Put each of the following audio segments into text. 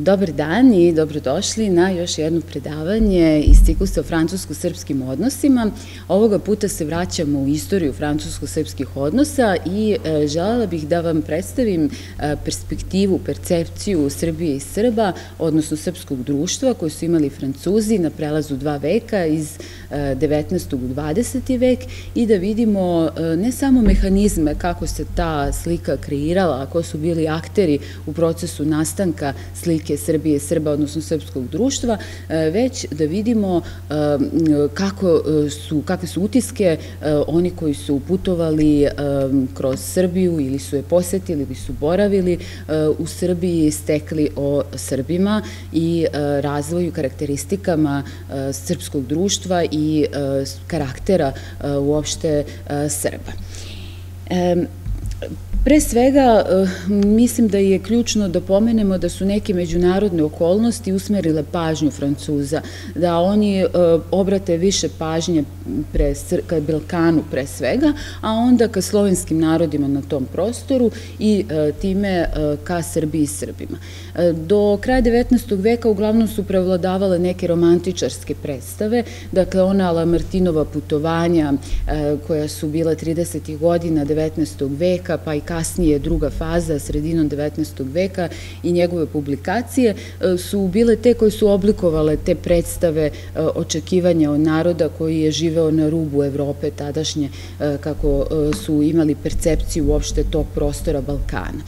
Dobar dan i dobrodošli na još jedno predavanje iz ciklusa o francusko-srpskim odnosima. Ovoga puta se vraćamo u istoriju francusko-srpskih odnosa i željela bih da vam predstavim perspektivu, percepciju Srbije i Srba, odnosno srpskog društva koje su imali Francuzi na prelazu dva veka iz 19. u 20. vek i da vidimo ne samo mehanizme kako se ta slika kreirala, ko su bili akteri u procesu nastanka slike Srbije, Srba, odnosno srpskog društva, već da vidimo kakve su utiske oni koji su putovali kroz Srbiju ili su je posetili ili su boravili u Srbiji stekli o Srbima i razvoju karakteristikama srpskog društva i karaktera uopšte Srba. Pre svega, mislim da je ključno da pomenemo da su neke međunarodne okolnosti usmerile pažnju Francuza, da oni obrate više pažnje ka Balkanu pre svega, a onda ka slovenskim narodima na tom prostoru i time ka Srbiji i Srbima. Do kraja 19. veka uglavnom su prevladavale neke romantičarske predstave, dakle ona Lamartinova putovanja koja su bila 30. godina 19. veka, pa i kasnije druga faza sredinom 19. veka i njegove publikacije su bile te koje su oblikovale te predstave očekivanja od naroda koji je živeo na rubu Evrope tadašnje, kako su imali percepciju uopšte tog prostora Balkana.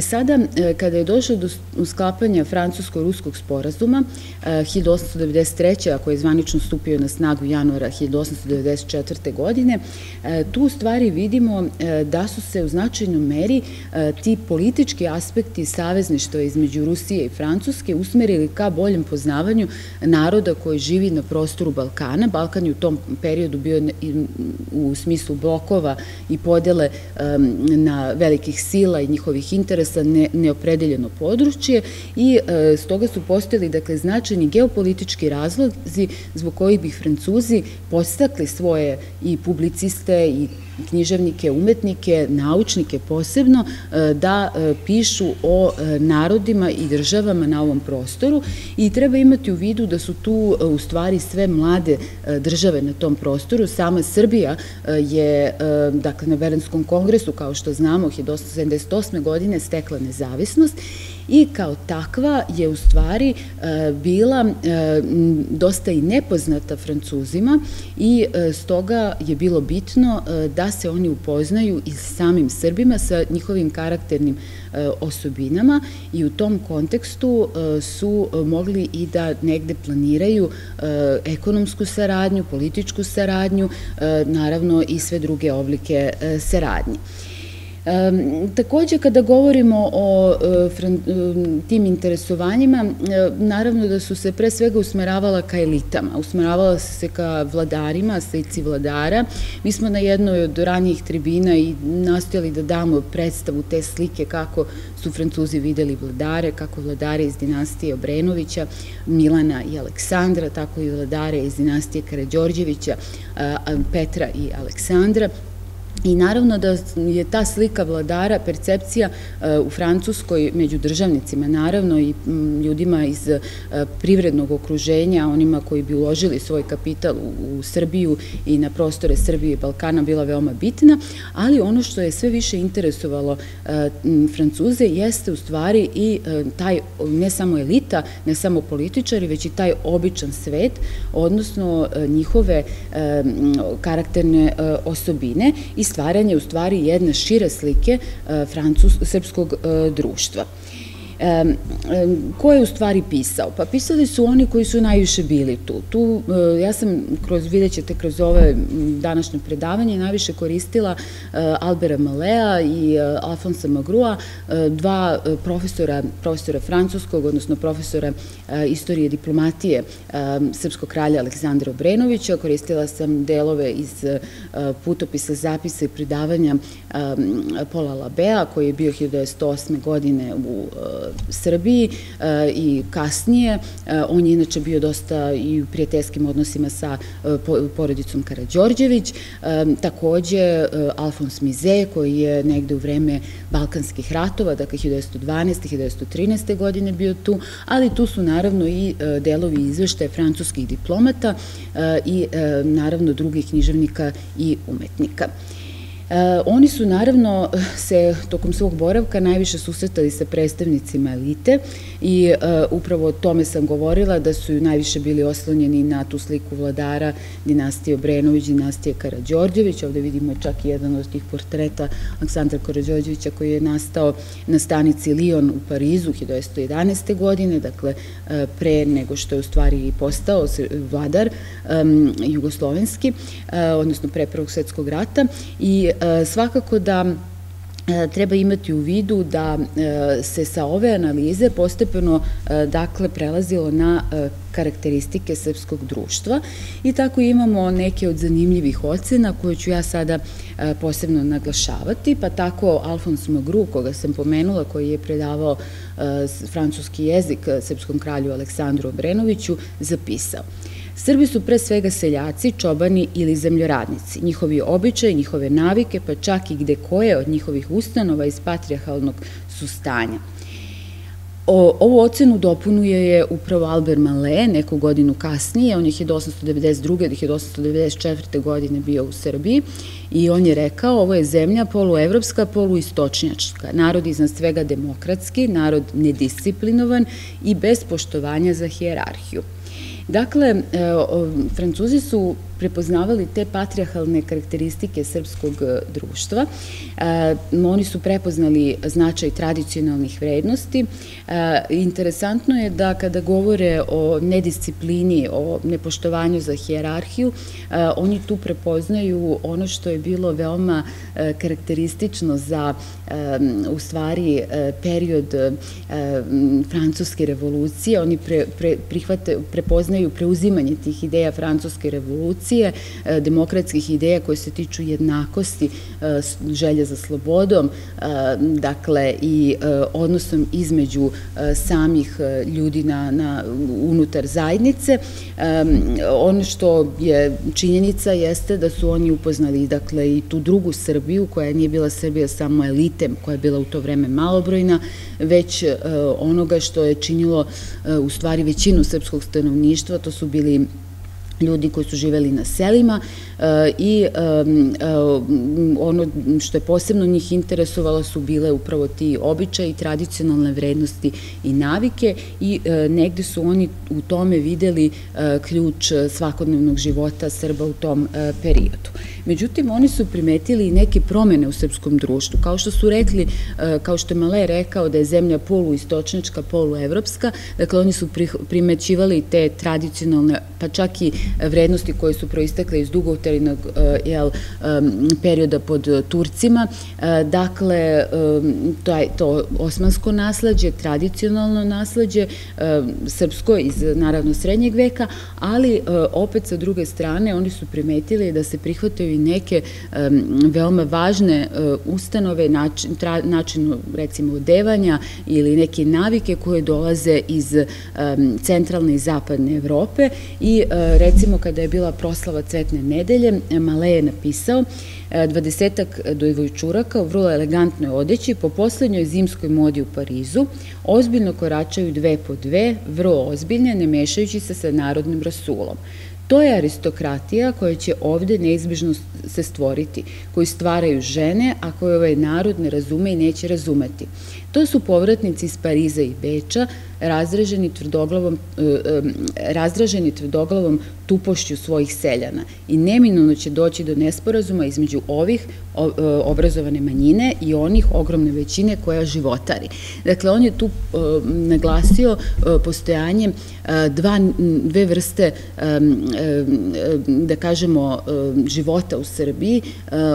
Sada, kada je došlo do sklapanja francusko-ruskog sporazuma 1893. koji je zvanično stupio na snagu januara 1894. godine, tu u stvari vidimo da su se u značajnoj meri ti politički aspekti savezništva između Rusije i Francuske usmerili ka boljem poznavanju naroda koji živi na prostoru Balkana. Balkan je u tom periodu bio u smislu blokova i podele na velikih sila i njihovih interesa neopredeljeno područje i stoga su postojali, dakle, značajni geopolitički razlozi zbog kojih bi Francuzi podstakli svoje i publiciste i književnike, umetnike, naučnike posebno, da pišu o narodima i državama na ovom prostoru i treba imati u vidu da su tu u stvari sve mlade države na tom prostoru. Sama Srbija je, dakle, na Berlinskom kongresu, kao što znamo, 1878. godine stekla nezavisnost i kao takva je u stvari bila dosta i nepoznata Francuzima i stoga je bilo bitno da se oni upoznaju i samim Srbima sa njihovim karakternim osobinama i u tom kontekstu su mogli i da negde planiraju ekonomsku saradnju, političku saradnju, naravno i sve druge oblike saradnje. Također, kada govorimo o tim interesovanjima, naravno da su se pre svega usmeravala ka elitama, usmeravala se ka vladarima, slici vladara. Mi smo na jednoj od ranijih tribina i nastojali da damo predstavu te slike kako su Francuzi videli vladare, kako vladare iz dinastije Obrenovića, Milana i Aleksandra, tako i vladare iz dinastije Karađorđevića, Petra i Aleksandra. I naravno da je ta slika vladara, percepcija u Francuskoj među državnicima, naravno i ljudima iz privrednog okruženja, onima koji bi uložili svoj kapital u Srbiju i na prostore Srbije i Balkana bila veoma bitna, ali ono što je sve više interesovalo Francuze jeste u stvari i taj, ne samo elita, ne samo političari, već i taj običan svet, odnosno njihove karakterne osobine i stvaranje u stvari jedne šire slike srpskog društva. Ko je u stvari pisao? Pa pisali su oni koji su najviše bili tu. Ja sam, vidjet ćete kroz ove današnje predavanje, najviše koristila Albera Malea i Alfonsa Magrua, dva profesora francuskog, odnosno profesora istorije diplomatije srpskog kralja Aleksandra Obrenovića. Koristila sam delove iz putopisa, zapisa i predavanja Pola Labea, koji je bio 1908. godine u Srbiji i kasnije. On je inače bio dosta i u prijateljskim odnosima sa porodicom Karađorđević. Također Alfons Mize, koji je negde u vreme Balkanskih ratova, dakle 1912. i 1913. godine bio tu, ali tu su naravno i delovi izveštaja francuskih diplomata i naravno drugih književnika i umetnika. Oni su naravno se tokom svog boravka najviše susretali sa predstavnicima elite i upravo o tome sam govorila da su najviše bili oslonjeni na tu sliku vladara dinastije Obrenović, dinastije Karađorđević. Ovdje vidimo čak i jedan od tih portreta Aleksandra Karađorđevića koji je nastao na stanici Lyon u Parizu 1911. godine, dakle pre nego što je u stvari i postao vladar jugoslovenski, odnosno pre Prvog svjetskog rata. I svakako da treba imati u vidu da se sa ove analize postepeno dakle prelazilo na karakteristike srpskog društva i tako imamo neke od zanimljivih ocena koje ću ja sada posebno naglašavati, pa tako Alfons Magru, koga sam pomenula, koji je predavao francuski jezik srpskom kralju Aleksandru Obrenoviću, zapisao: Srbi su pre svega seljaci, čobani ili zemljoradnici. Njihovi običaje, njihove navike, pa čak i gde koje od njihovih ustanova iz patrijarhalnog su stanja. Ovu ocenu dopunuje je upravo Albera Malea neku godinu kasnije, on je 1892. do 1894. godine bio u Srbiji i on je rekao: ovo je zemlja poluevropska, poluistočnjačka, narod iznad svega demokratski, narod nedisciplinovan i bez poštovanja za hijerarhiju. Dakle, Francuzi su prepoznavali te patrijarhalne karakteristike srpskog društva. Oni su prepoznali značaj tradicionalnih vrednosti. Interesantno je da kada govore o nedisciplini, o nepoštovanju za hijerarhiju, oni tu prepoznaju ono što je bilo veoma karakteristično za u stvari period Francuske revolucije. Oni prepoznaju preuzimanje tih ideja Francuske revolucije, demokratskih ideja koje se tiču jednakosti, želje za slobodom, dakle i odnosom između samih ljudi unutar zajednice. Ono što je činjenica jeste da su oni upoznali dakle i tu drugu Srbiju koja nije bila Srbija samo elitem, koja je bila u to vreme malobrojna, već onoga što je činilo u stvari većinu srpskog stanovništva, to su bili ljudi koji su živeli na selima i ono što je posebno njih interesovalo su bile upravo ti običaji, tradicionalne vrednosti i navike i negde su oni u tome videli ključ svakodnevnog života Srba u tom periodu. Međutim, oni su primetili i neke promene u srpskom društvu. Kao što su rekli, kao što je Malea rekao da je zemlja poluistočnička, poluevropska, dakle oni su primećivali te tradicionalne, pa čak i vrednosti koje su proistekle iz dugotrajnog perioda pod Turcima. Dakle, to osmansko nasleđe, tradicionalno nasleđe, srpsko iz naravno srednjeg veka, ali opet sa druge strane oni su primetili da se prihvataju i neke veoma važne ustanove, način recimo odevanja ili neke navike koje dolaze iz centralne i zapadne Evrope i recimo kada je bila proslava Cvetne nedelje, Malea je napisao: 20-ak dojvojčuraka u vrlo elegantnoj odeći po poslednjoj zimskoj modi u Parizu ozbiljno koračaju dve po dve, vrlo ozbiljne, ne mešajući se sa narodnim rasulom. To je aristokratija koja će ovde neizbežno se stvoriti, koju stvaraju žene, a koju ovaj narod ne razume i neće razumeti. To su povratnici iz Pariza i Beča, razdraženi tvrdoglavom tupošću svojih seljana i neminovno će doći do nesporazuma između ovih obrazovane manjine i onih ogromne većine koja životari. Dakle, on je tu naglasio postojanje dve vrste, da kažemo, života u Srbiji,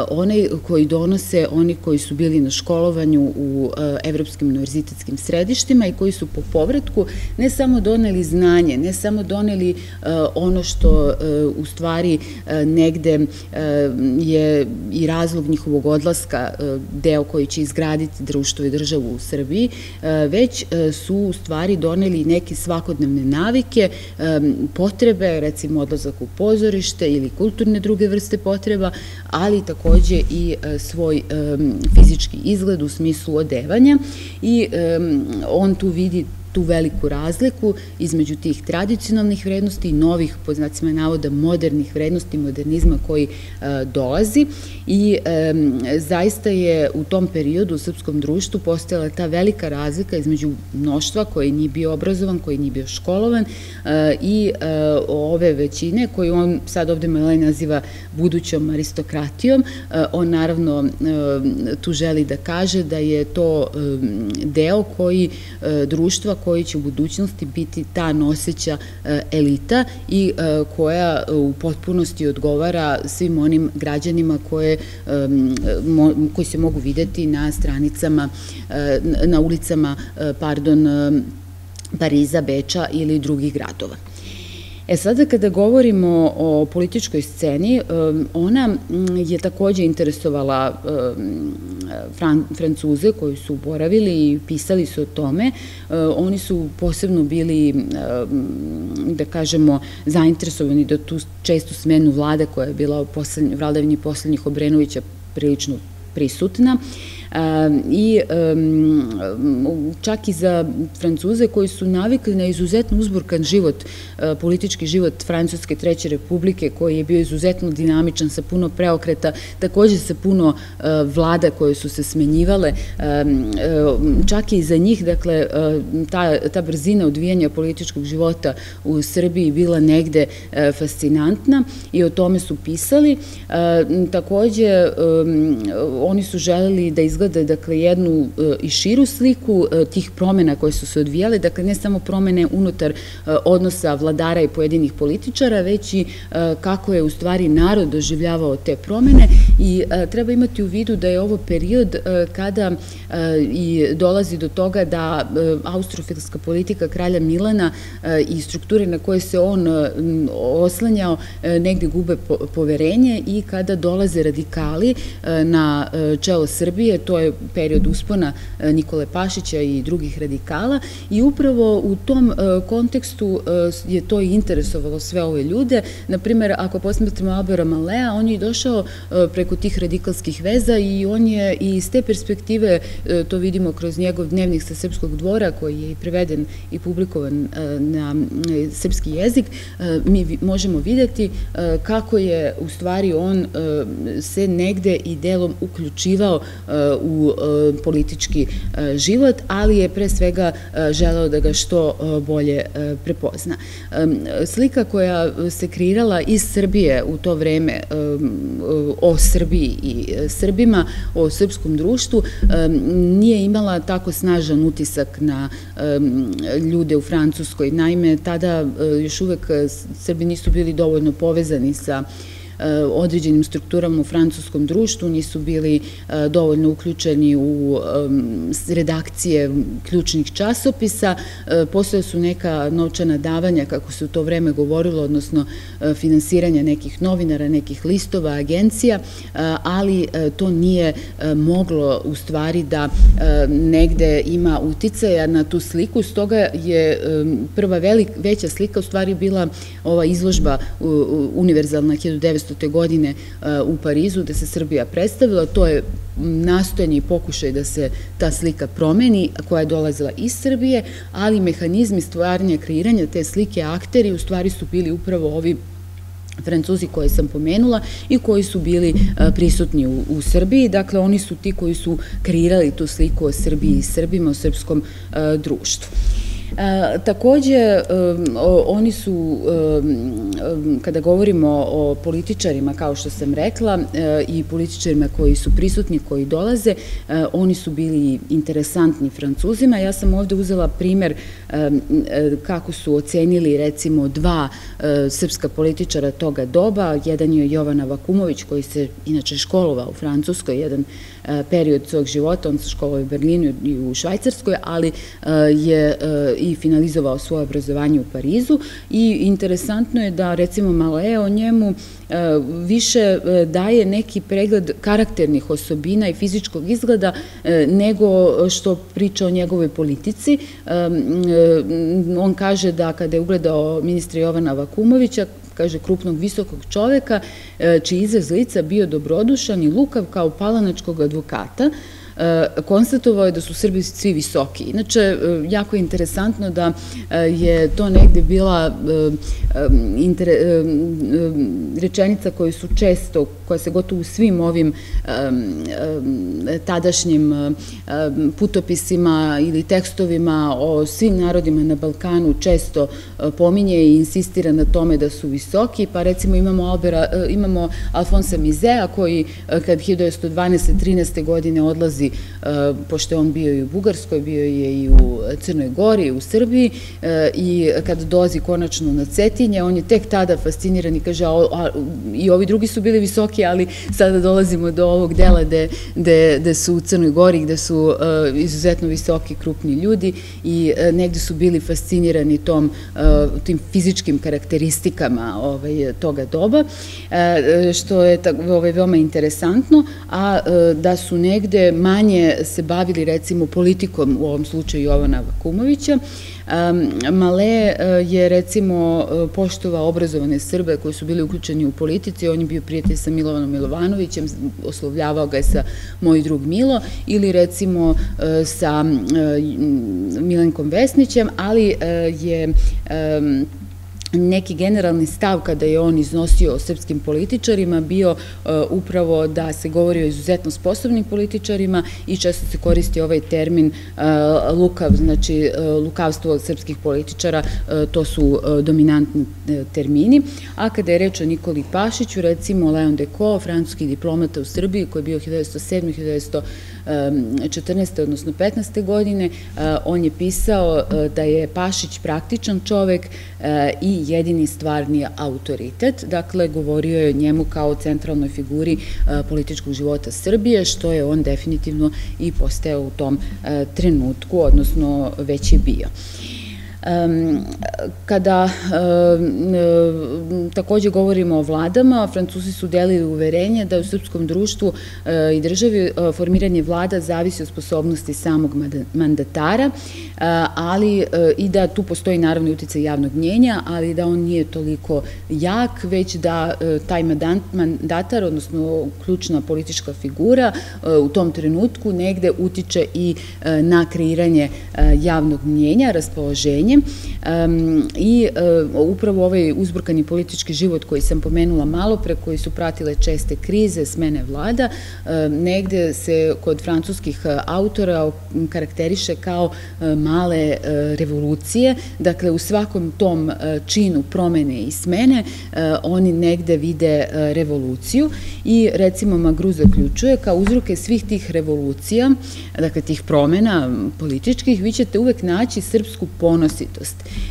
one koji donose, oni koji su bili na školovanju u evropskim univerzitetskim središtima i koji su po povratu napretku ne samo doneli znanje, ne samo doneli ono što u stvari negde je i razlog njihovog odlaska, deo koji će izgraditi društvo i državu u Srbiji, već su u stvari doneli neke svakodnevne navike, potrebe, recimo odlazak u pozorište ili kulturne druge vrste potreba, ali takođe i svoj fizički izgled u smislu odevanja i on tu vidi tu veliku razliku između tih tradicionalnih vrednosti i novih, pod znacima navoda, modernih vrednosti, modernizma koji dolazi i zaista je u tom periodu u srpskom društvu postojala ta velika razlika između mnoštva koji nije bio obrazovan, koji nije bio školovan i ove većine koju on sad ovde Malea naziva budućom aristokratijom. On naravno tu želi da kaže da je to deo koji društva koji će u budućnosti biti ta noseća elita i koja u potpunosti odgovara svim onim građanima koji se mogu videti na stranicama, na ulicama, pardon, Pariza, Beča ili drugih gradova. E sada kada govorimo o političkoj sceni, ona je takođe interesovala Francuze koji su boravili i pisali su o tome. Oni su posebno bili, da kažemo, zainteresovani da tu čestu smenu vlade koja je bila u vladavini poslednjih Obrenovića prilično prisutna. I čak i za Francuze koji su navikli na izuzetno uzburkan život, politički život Francuske Treće Republike koji je bio izuzetno dinamičan sa puno preokreta, također sa puno vlada koje su se smenjivale, čak i za njih, dakle, ta brzina odvijanja političkog života u Srbiji bila negde fascinantna i o tome su pisali. Također oni su želeli da izgleda dakle jednu i širu sliku tih promjena koje su se odvijale, dakle ne samo promjene unutar odnosa vladara i pojedinih političara, već i kako je u stvari narod doživljavao te promjene i treba imati u vidu da je ovo period kada i dolazi do toga da austrofilska politika kralja Milana i strukture na koje se on oslanjao negde gube poverenje i kada dolaze radikali na čelo Srbije, to je period uspona Nikole Pašića i drugih radikala i upravo u tom kontekstu je to i interesovalo sve ove ljude. Naprimer, ako posmatramo Albera Malea, on je došao preko tih radikalskih veza i on je i iz te perspektive, to vidimo kroz njegov dnevnik sa srpskog dvora koji je i preveden i publikovan na srpski jezik, mi možemo vidjeti kako je u stvari on se negde i delom uključivao u politički život, ali je pre svega želeo da ga što bolje prepozna. Slika koja se kreirala iz Srbije u to vreme o Srbiji i Srbima, o srpskom društvu, nije imala tako snažan utisak na ljude u Francuskoj. Naime, tada još uvek Srbi nisu bili dovoljno povezani sa određenim strukturama u francuskom društvu, nisu bili dovoljno uključeni u redakcije ključnih časopisa, postojala su neka novčana davanja, kako se u to vreme govorilo, odnosno finansiranja nekih novinara, nekih listova, agencija, ali to nije moglo u stvari da negde ima uticaja na tu sliku, stoga je prva veća slika u stvari bila ova izložba univerzalna 1900. godine u Parizu da se Srbija predstavila, to je nastojanje i pokušaj da se ta slika promeni koja je dolazila iz Srbije, ali mehanizmi stvaranja, kreiranja te slike, akteri u stvari su bili upravo ovi Francuzi koje sam pomenula i koji su bili prisutni u Srbiji. Dakle, oni su ti koji su kreirali tu sliku o Srbiji i Srbima, o srpskom društvu. Takođe, oni su, kada govorimo o političarima, kao što sam rekla, i političarima koji su prisutni, koji dolaze, oni su bili interesantni Francuzima. Ja sam ovde uzela primer kako su ocenili, recimo, dva srpska političara toga doba. Jedan je Jovan Avakumović, koji se inače školovao u Francuskoj, jedan period svog života, on se školovao u Berlinu i u Švajcarskoj, ali je i finalizovao svoje obrazovanje u Parizu i interesantno je da recimo Malea o njemu više daje neki pregled karakternih osobina i fizičkog izgleda nego što priča o njegovoj politici. On kaže da kada je ugledao ministra Jovana Avakumovića, kaže, krupnog visokog čoveka, čiji izraz lica bio dobrodušan i lukav kao palanačkog advokata, konstatovao je da su Srbi svi visoki. Inače, jako je interesantno da je to negde bila rečenica koju su često, koja se gotovo u svim ovim tadašnjim putopisima ili tekstovima o svim narodima na Balkanu često pominje i insistira na tome da su visoki, pa recimo imamo Alfonsa Mizea koji kad 1912-13. godine odlazi, pošto je on bio i u Bugarskoj, bio je i u Crnoj Gori, u Srbiji, i kad dolazi konačno na Cetinje, on je tek tada fasciniran i kaže, i ovi drugi su bili visoki, ali sada dolazimo do ovog dela gde su u Crnoj Gori, gde su izuzetno visoki, krupni ljudi i negde su bili fascinirani tim fizičkim karakteristikama toga doba, što je veoma interesantno, a da su negde manje se bavili recimo politikom, u ovom slučaju Jovana Avakumovića. Malea je recimo poštovao obrazovane Srbe koji su bili uključeni u politici, on je bio prijatelj sa Milovanom Milovanovićem, oslovljavao ga je sa moj drug Milo, ili recimo sa Milankom Vesnićem, ali je neki generalni stav kada je on iznosio o srpskim političarima bio upravo da se govori o izuzetno sposobnim političarima i često se koristi ovaj termin lukav, znači lukavstvo srpskih političara, to su dominantni termini. A kada je reč o Nikoli Pašiću, recimo Leon Deco, francuski diplomata u Srbiji koji je bio 1907-1914. odnosno 15. godine, on je pisao da je Pašić praktičan čovek i jedini stvarni autoritet. Dakle, govorio je o njemu kao o centralnoj figuri političkog života Srbije, što je on definitivno i postao u tom trenutku, odnosno već je bio. Kada također govorimo o vladama, Francuzi su delili uverenje da u srpskom društvu i državi formiranje vlada zavisi od sposobnosti samog mandatara, ali i da tu postoji naravno uticaj javnog mnjenja, ali da on nije toliko jak, već da taj mandatar, odnosno ključna politička figura u tom trenutku negde utiče i na kreiranje javnog mnjenja, raspoloženje, i upravo ovaj uzburkani politički život koji sam pomenula malo pre, koji su pratile česte krize, smene vlada, negde se kod francuskih autora karakteriše kao male revolucije. Dakle, u svakom tom činu promene i smene oni negde vide revoluciju i recimo Magru zaključuje, kao uzroke svih tih revolucija, dakle tih promena političkih, vi ćete uvek naći srpsku ponos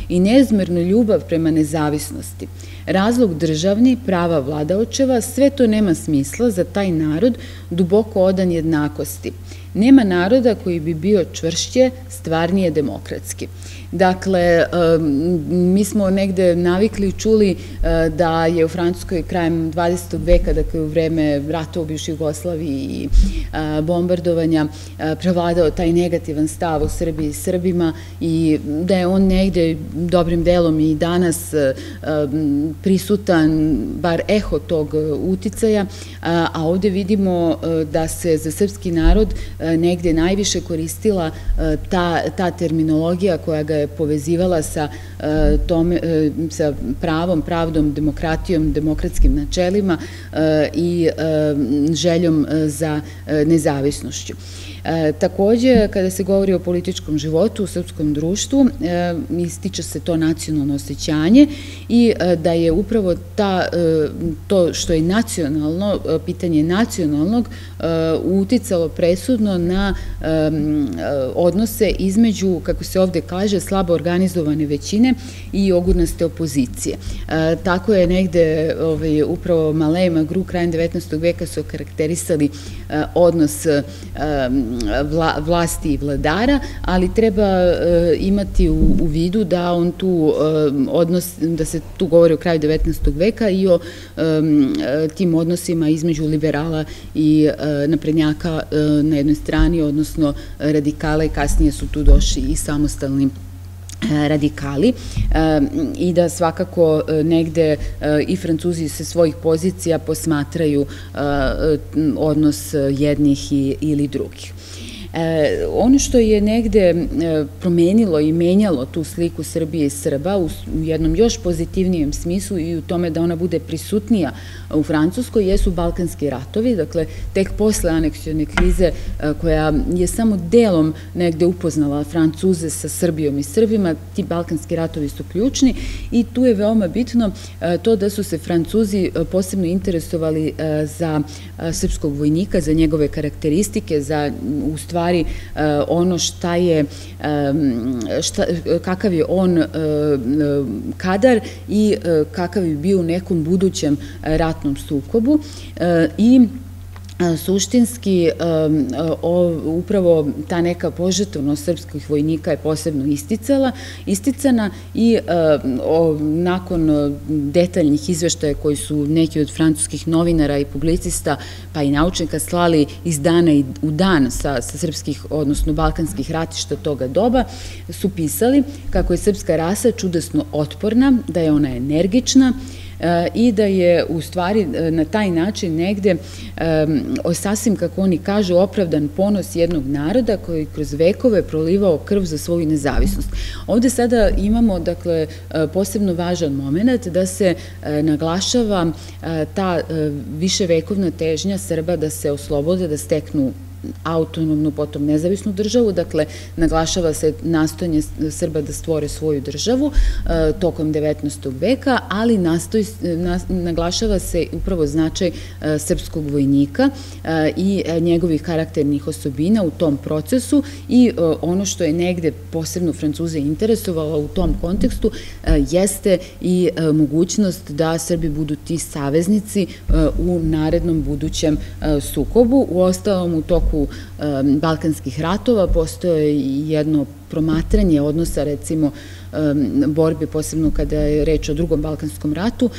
i neizmernu ljubav prema nezavisnosti. Razlog državni, prava vladaočeva, sve to nema smisla za taj narod duboko odan jednakosti. Nema naroda koji bi bio čvršće, stvarnije demokratski. Dakle, mi smo negde navikli i čuli da je u Francuskoj krajem 20. veka, dakle u vreme rata u bivšoj Jugoslaviji i bombardovanja, prevladao taj negativan stav o Srbiji i Srbima i da je on negde dobrim delom i danas prisutan, bar eho tog uticaja, a ovde vidimo da se za srpski narod negde najviše koristila ta terminologija koja ga je povezivala sa pravom, pravdom, demokratijom, demokratskim načelima i željom za nezavisnošću. Također, kada se govori o političkom životu u srpskom društvu, ističe se to nacionalno osjećanje i da je upravo to što je nacionalno, pitanje nacionalnog, uticalo presudno odnosno na odnose između, kako se ovde kaže, slabo organizovane većine i ogurnaste opozicije. Tako je negde upravo Malea i Magru krajem 19. veka su okarakterisali odnos vlasti i vladara, ali treba imati u vidu da on tu odnos, da se tu govori o kraju 19. veka i o tim odnosima između liberala i naprednjaka na jednoj strani, odnosno radikala, i kasnije su tu došli i samostalni radikali, i da svakako negde i Francuzi sa svojih pozicija posmatraju odnos jednih ili drugih. Ono što je negde promenilo i menjalo tu sliku Srbije i Srba u jednom još pozitivnijem smislu i u tome da ona bude prisutnija u Francuskoj jesu balkanski ratovi, dakle tek posle aneksione krize koja je samo delom negde upoznala Francuze sa Srbijom i Srbima, ti balkanski ratovi su ključni i tu je veoma bitno to da su se Francuzi posebno interesovali za srpskog vojnika, za njegove karakteristike, za u stvari ono šta je, kakav je on kadar i kakav bi bio u nekom budućem ratnom sukobu, i suštinski upravo ta neka požrtvovnost srpskih vojnika je posebno isticana i nakon detaljnih izveštaja koji su neki od francuskih novinara i publicista pa i naučnika slali iz dana u dan sa srpskih, odnosno balkanskih ratišta toga doba, su pisali kako je srpska rasa čudesno otporna, da je ona energična i da je u stvari na taj način negde sasvim, kako oni kažu, opravdan ponos jednog naroda koji kroz vekove prolivao krv za svoju nezavisnost. Ovde sada imamo, dakle, posebno važan moment da se naglašava ta viševekovna težnja Srba da se oslobode, da steknu autonomnu, potom nezavisnu državu, dakle, naglašava se nastojanje Srba da stvore svoju državu tokom 19. veka, ali naglašava se upravo značaj srpskog vojnika i njegovih karakternih osobina u tom procesu, i ono što je negde posebno Francuze interesovalo u tom kontekstu jeste i mogućnost da Srbi budu ti saveznici u narednom budućem sukobu. Uostalom, u toku balkanskih ratova postoje i jedno promatranje odnosa, recimo, borbi, posebno kada je reč o Drugom balkanskom ratu,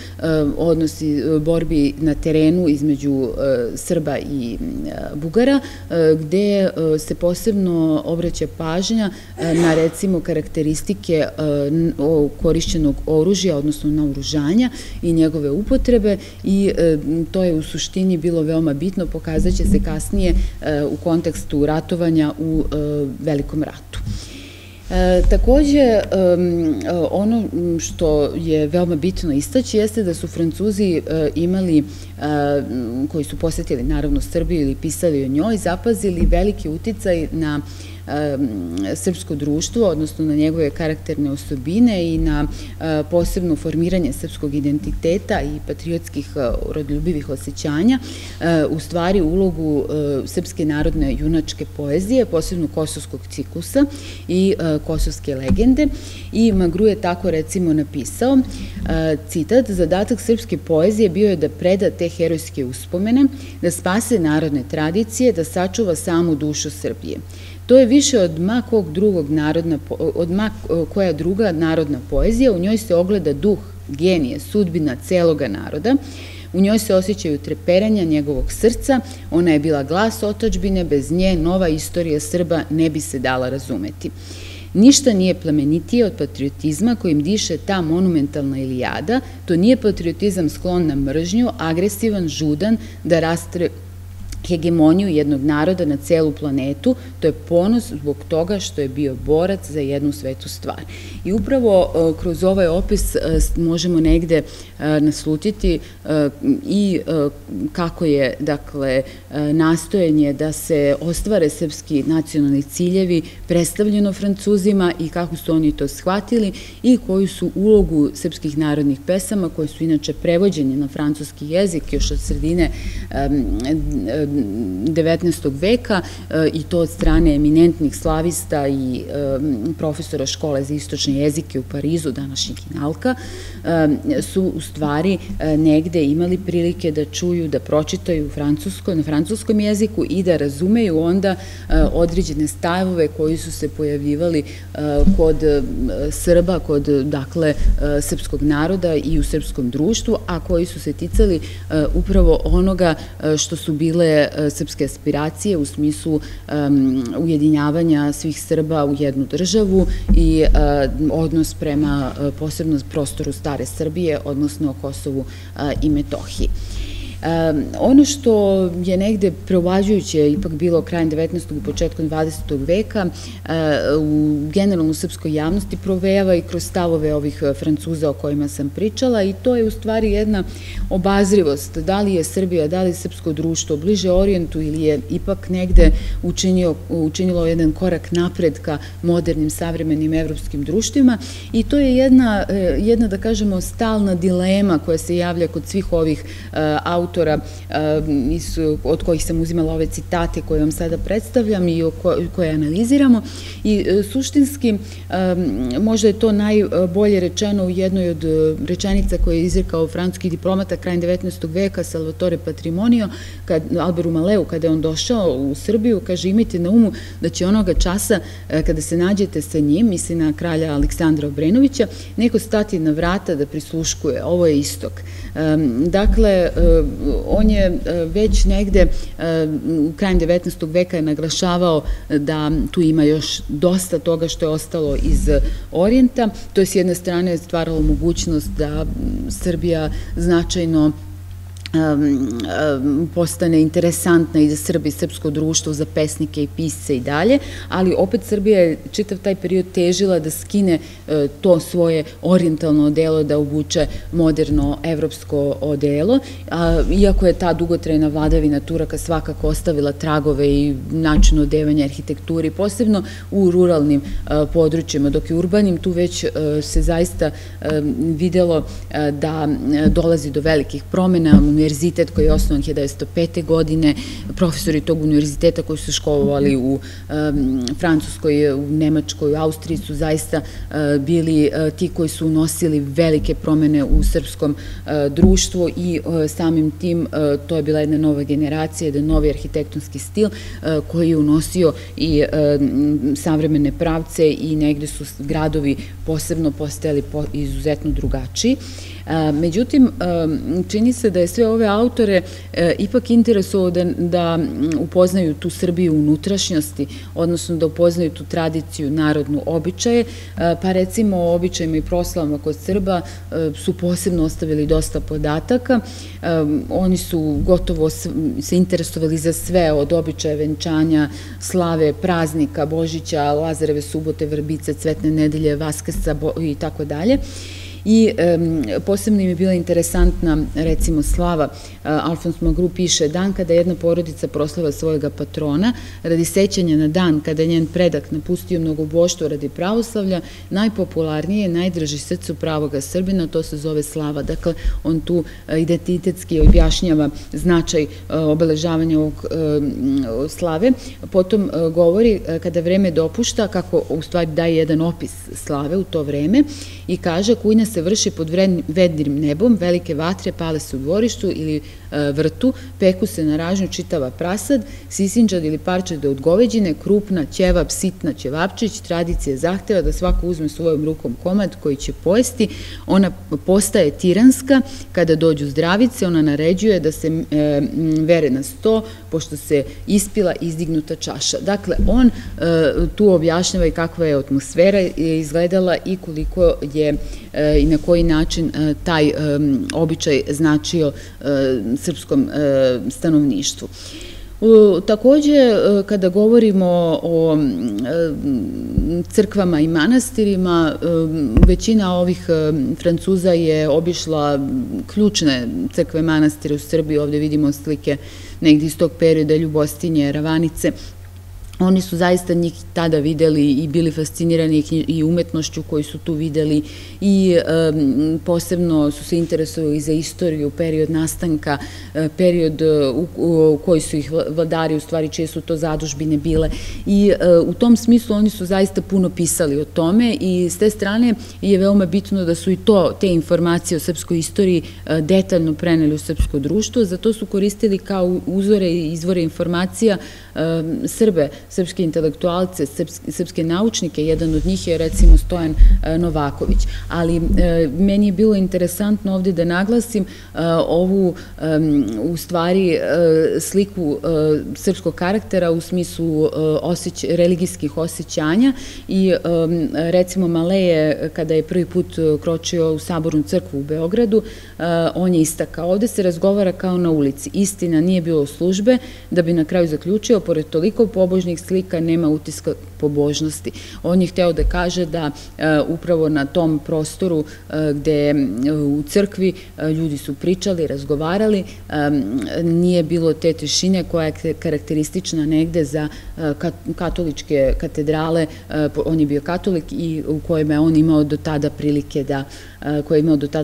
odnosi borbi na terenu između Srba i Bugara, gde se posebno obraća pažnja na, recimo, karakteristike korišćenog oružja, odnosno naoružanja i njegove upotrebe, i to je u suštini bilo veoma bitno, pokazat će se kasnije u kontekstu ratovanja u Velikom ratu. Takođe, ono što je veoma bitno istaći jeste da su Francuzi imali, koji su posetili naravno Srbiju ili pisali o njoj, zapazili veliki uticaj na srpsko društvo, odnosno na njegove karakterne osobine i na posebno formiranje srpskog identiteta i patriotskih rodoljubivih osjećanja. U stvari, ulogu srpske narodne junačke poezije, posebno kosovskog ciklusa i kosovske legende. I Magru je tako, recimo, napisao, citat: "Zadatak srpske poezije bio je da preda te herojske uspomene, da spase narodne tradicije, da sačuva samu dušu Srbije. To je više od ma koja druga narodna poezija, u njoj se ogleda duh, genije, sudbina celoga naroda, u njoj se osjećaju treperanja njegovog srca, ona je bila glas otadžbine, bez nje nova istorija Srba ne bi se dala razumeti. Ništa nije plemenitije od patriotizma kojim diše ta monumentalna Ilijada, to nije patriotizam sklon na mržnju, agresivan, žudan, da rastre hegemoniju jednog naroda na celu planetu, to je ponos zbog toga što je bio borac za jednu svetu stvar." I upravo kroz ovaj opis možemo negde naslutiti i kako je, dakle, nastojanje da se ostvare srpski nacionalni ciljevi predstavljeno Francuzima i kako su oni to shvatili i koju su ulogu srpskih narodnih pesama, koje su inače prevođenje na francuski jezik još od sredine 19. veka i to od strane eminentnih slavista i profesora škole za istočne jezike u Parizu, današnjeg Kinalka, su u stvari negde imali prilike da čuju, da pročitaju na francuskom jeziku i da razumeju onda određene stavove koji su se pojavljivali kod Srba, kod dakle srpskog naroda i u srpskom društvu, a koji su se ticali upravo onoga što su bile srpske aspiracije u smislu ujedinjavanja svih Srba u jednu državu i odnos prema posebno prostoru Stare Srbije, odnosno Kosovu i Metohiji. Ono što je negde preovlađujuće ipak bilo krajem 19. i početkom 20. veka u generalno srpskoj javnosti provejava i kroz stavove ovih Francuza o kojima sam pričala, i to je u stvari jedna obazrivost, da li je Srbija, da li je srpsko društvo bliže orijentu ili je ipak negde učinilo jedan korak napred ka modernim, savremenim evropskim društvima, i to je jedna, da kažemo, stalna dilema koja se javlja kod svih ovih autora od kojih sam uzimala ove citate koje vam sada predstavljam i koje analiziramo, i suštinski možda je to najbolje rečeno u jednoj od rečenica koje je izrekao francuski diplomata krajem 19. veka Salvatore Patrimonio Alberu Maleu kada je on došao u Srbiju. Kaže, imajte na umu da će onoga časa kada se nađete sa njim, misli na kralja Aleksandra Obrenovića, neko stati na vrata da prisluškuje, ovo je istok. Dakle, on je već negde u krajem 19. veka je naglašavao da tu ima još dosta toga što je ostalo iz Orijenta. To je s jedne strane stvaralo mogućnost da Srbija značajno postane interesantna i za Srbi, srpsko društvo, za pesnike i pisce i dalje, ali opet Srbija je čitav taj period težila da skine to svoje orijentalno odelo, da obuče moderno evropsko odelo, iako je ta dugotrajna vladavina Turaka svakako ostavila tragove i način odevanja, arhitekturi, posebno u ruralnim područjima, dok i urbanim tu već se zaista videlo da dolazi do velikih promjena. Univerzitet koji je osnovan 1905. godine, profesori tog univerziteta koji su školovali u Francuskoj, u Nemačkoj, u Austriji su zaista bili ti koji su unosili velike promene u srpskom društvu, i samim tim to je bila jedna nova generacija, jedan novi arhitektonski stil koji je unosio i savremene pravce, i negde su gradovi posebno postajali izuzetno drugačiji. Međutim, čini se da je sve ove autore ipak interesovalo da upoznaju tu Srbiju unutrašnjosti, odnosno da upoznaju tu tradiciju, narodnu, običaje, pa recimo o običajima i proslavama kod Srba su posebno ostavili dosta podataka. Oni su gotovo se interesovali za sve, od običaja, venčanja, slave, praznika, Božića, Lazareve subote, Vrbice, Cvetne nedelje, Vaskrsa i tako dalje. I posebno im je bila interesantna, recimo, slava. Alfons Magrua piše: dan kada jedna porodica proslava svojega patrona radi sećanja na dan kada je njen predak napustio mnogoboštvo radi pravoslavlja, najpopularnije, najdraži srcu pravoga Srbina, to se zove slava. Dakle, on tu identitetski objašnjava značaj obeležavanja ovog slave. Potom govori, kada vreme dopušta, kako u stvari daje jedan opis slave u to vreme, i kaže: kujna se vrši pod vednim nebom, velike vatre pale se u dvorištu ili vrtu, peku se na ražnju čitava prasad, sisinđad ili parčad od goveđine, krupna, ćevap, sitna, ćevapčić. Tradicija zahteva da svako uzme svojom rukom komad koji će pojesti. Ona postaje tiranska kada dođu zdravice, ona naređuje da se vere na sto, pošto se ispila izdignuta čaša. Dakle, on tu objašnjava i kakva je atmosfera izgledala i koliko je i na koji način taj običaj značio srpskom stanovništvu. Također, kada govorimo o crkvama i manastirima, većina ovih Francuza je obišla ključne crkve, manastire u Srbiji. Ovdje vidimo slike negdje iz tog perioda, Ljubostinje, Ravanice. Oni su zaista njih tada videli i bili fascinirani i umetnošću koju su tu videli i posebno su se interesovali za istoriju, period nastanka, period u koji su ih vladari, u stvari čije su to zadužbine bile. I u tom smislu oni su zaista puno pisali o tome i s te strane je veoma bitno da su i te informacije o srpskoj istoriji detaljno preneli u srpsko društvo, zato su koristili kao uzore i izvore informacija Srbe, srpske intelektualce, srpske naučnike, jedan od njih je recimo Stojan Novaković. Ali meni je bilo interesantno ovdje da naglasim ovu u stvari sliku srpskog karaktera u smislu religijskih osjećanja i recimo Maleje kada je prvi put kročio u Sabornu crkvu u Beogradu, on je istakao. Ovdje se razgovara kao na ulici. Istina, nije bilo službe, da bi na kraju zaključio, pored toliko pobožnih slika nema utiska pobožnosti. On je hteo da kaže da upravo na tom prostoru gde u crkvi ljudi su pričali, razgovarali, nije bilo te tišine koja je karakteristična negde za katoličke katedrale, on je bio katolik i u kojima je on imao do tada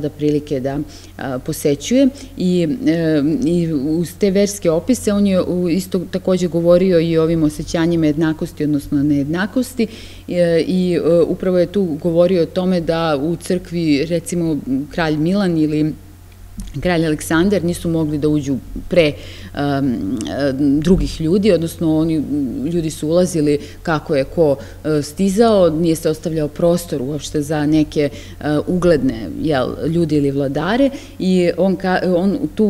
prilike da posećuje i uz te verske opise on je isto također govorio i o ovim osjećanjima jednakosti, odnosno nejednakosti i upravo je tu govorio o tome da u crkvi recimo kralj Milan ili kralj Aleksandar nisu mogli da uđu pre drugih ljudi, odnosno oni ljudi su ulazili kako je ko stizao, nije se ostavljao prostor uopšte za neke ugledne ljudi ili vladare i on tu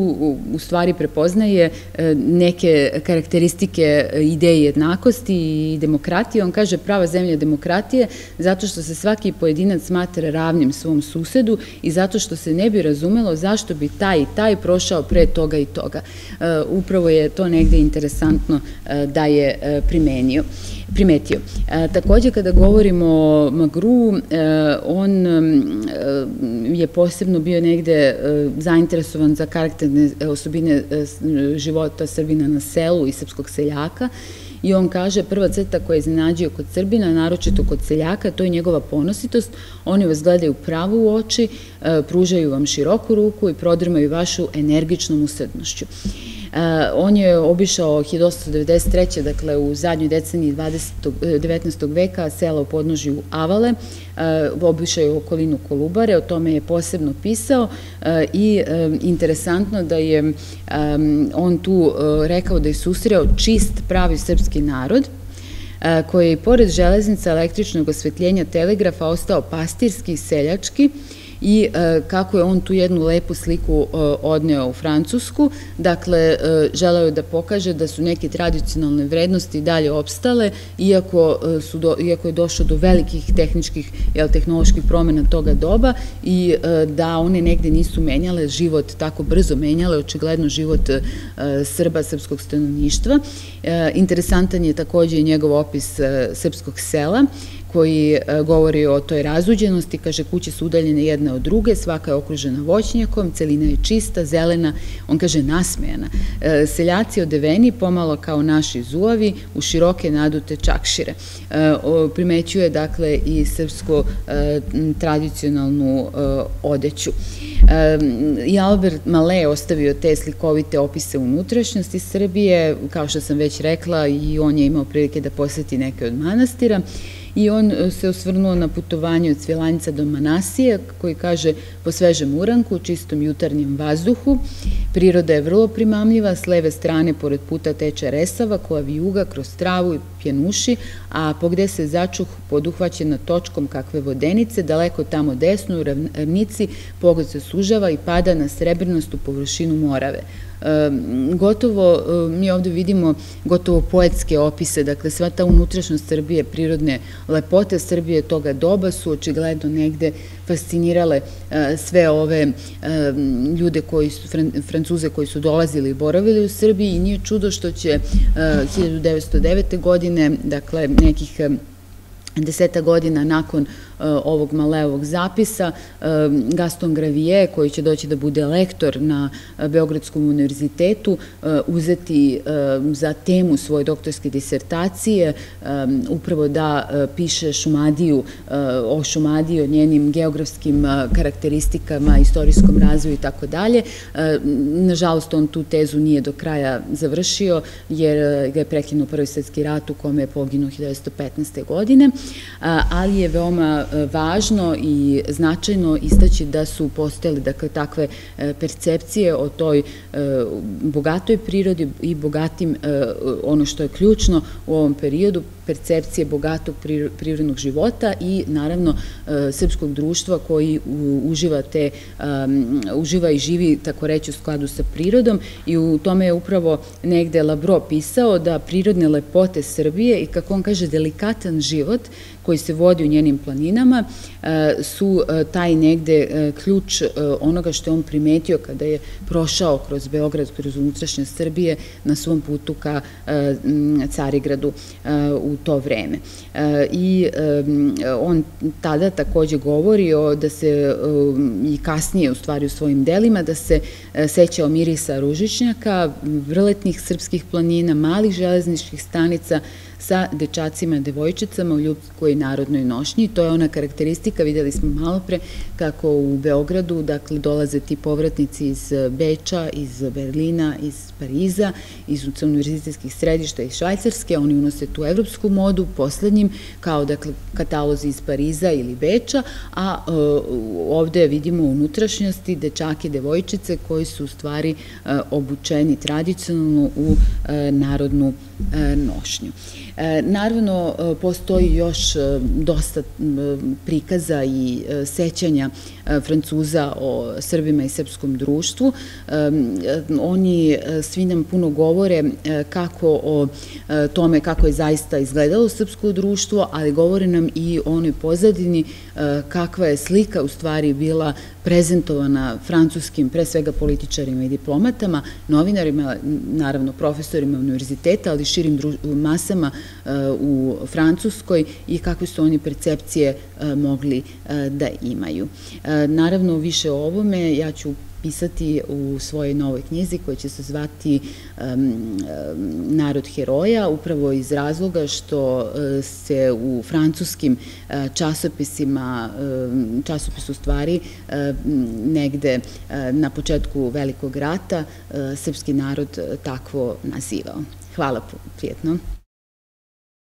u stvari prepoznaje neke karakteristike ideje jednakosti i demokratije. On kaže prava zemlja demokratije zato što se svaki pojedinac smatra ravnim svom susedu i zato što se ne bi razumelo zašto bi taj i taj prošao pre toga i toga. Upravo je to negde interesantno da je primetio. Također kada govorimo o Magruu, on je posebno bio negde zainteresovan za karakterne osobine života Srbina na selu i srpskog seljaka i on kaže prva crta koja je iznenađio kod Srbina, naročito kod seljaka, to je njegova ponositost, oni vas gledaju pravo u oči, pružaju vam široku ruku i prodrmaju vašu energičnom usadnošću. On je obišao 1893. dakle u zadnjoj deceniji 19. veka sela u podnožju Avale, obišao je okolinu Kolubare, o tome je posebno pisao i interesantno da je on tu rekao da je susreo čist pravi srpski narod koji je i pored železnica, električnog osvetljenja, telegrafa ostao pastirski i seljački i kako je on tu jednu lepu sliku odneo u Francusku. Dakle, želeo je da pokaže da su neke tradicionalne vrednosti dalje opstale, iako je došlo do velikih tehničkih i tehnoloških promjena toga doba i da one negde nisu menjale život, tako brzo menjale, očigledno život Srba, srpskog stanovništva. Interesantan je također i njegov opis srpskog sela, koji govori o toj razuđenosti, kaže kuće su udaljene jedna od druge, svaka je okružena voćnjakom, celina je čista, zelena, on kaže nasmejana. Seljaci odeveni, pomalo kao naši zuavi, u široke nadute čakšire. Primećuje dakle i srpsko tradicionalnu odeću. I Albert Malea je ostavio te slikovite opise unutrašnjosti Srbije, kao što sam već rekla i on je imao prilike da poseti neke od manastira. I on se osvrnuo na putovanje od Svilajnca do Manasije, koji kaže po svežem uranku, čistom jutarnjem vazduhu. Priroda je vrlo primamljiva, s leve strane pored puta teče Resava, koja vijuga kroz travu i pjenuši, a pogde se začuh poduhvaćena točkom kakve vodenice, daleko tamo desno u ravnici pogled se sužava i pada na srebrnastu površinu Morave. Gotovo, mi ovdje vidimo gotovo poetske opise, dakle sva ta unutrašnjost Srbije, prirodne lepote Srbije toga doba su očigledno negde fascinirale sve ove ljude, Francuze koji su dolazili i boravili u Srbiji i nije čudo što će 1909. godine, dakle nekih 10 godina nakon ovog Maleovog zapisa, Gaston Gravije, koji će doći da bude lektor na Beogradskom univerzitetu, uzeti za temu svoje doktorske disertacije, upravo da piše Šumadiju, o Šumadiji, o njenim geografskim karakteristikama, istorijskom razvoju itd. Nažalost, on tu tezu nije do kraja završio, jer ga je prekinuo Prvi svjetski rat u kome je poginuo 1915. godine, ali je veoma važno i značajno istaći da su postojali, dakle, takve percepcije o toj bogatoj prirodi i bogatim, ono što je ključno u ovom periodu, percepcije bogatog privrednog života i naravno srpskog društva koji uživa i živi, tako reći, u skladu sa prirodom, i u tome je upravo negde Labro pisao da prirodne lepote Srbije i, kako on kaže, delikatan život koji se vodi u njenim planinama su taj negde ključ onoga što je on primetio kada je prošao kroz Beograd, kroz unutrašnje Srbije na svom putu ka Carigradu u to vreme. I on tada takođe govori da se i kasnije, u stvari, u svojim delima, da se sećao mirisa ružičnjaka, vrletnih srpskih planina, malih železničkih stanica sa dečacima i devojčicama u ljubskoj narodnoj nošnji. To je ona karakteristika, videli smo malo pre, kako u Beogradu, dakle, dolaze ti povratnici iz Beča, iz Berlina, iz Pariza, iz univerzitetskih središta, iz Švajcarske. Oni unose tu evropsku modu, poslednjim, kao, dakle, katalozi iz Pariza ili Beča, a ovde vidimo unutrašnjosti dečake i devojčice koji su u stvari obučeni tradicionalno u narodnu nošnju. Naravno, postoji još dosta prikaza i sećanja Francuza o Srbima i srpskom društvu. Oni svi nam puno govore kako o tome kako je zaista izgledalo srpsko društvo, ali govore nam i o onoj pozadini, kakva je slika u stvari bila prezentovana francuskim, pre svega političarima i diplomatama, novinarima, naravno profesorima univerziteta, ali i širim masama u Francuskoj, i kakve su oni percepcije mogli da imaju. Naravno, više o ovome ja ću pisati u svojoj novoj knjizi koja će se zvati Narod heroja, upravo iz razloga što se u francuskim časopisima, časopisu stvari, negde na početku Velikog rata srpski narod takvo nazivao. Hvala, prijatno.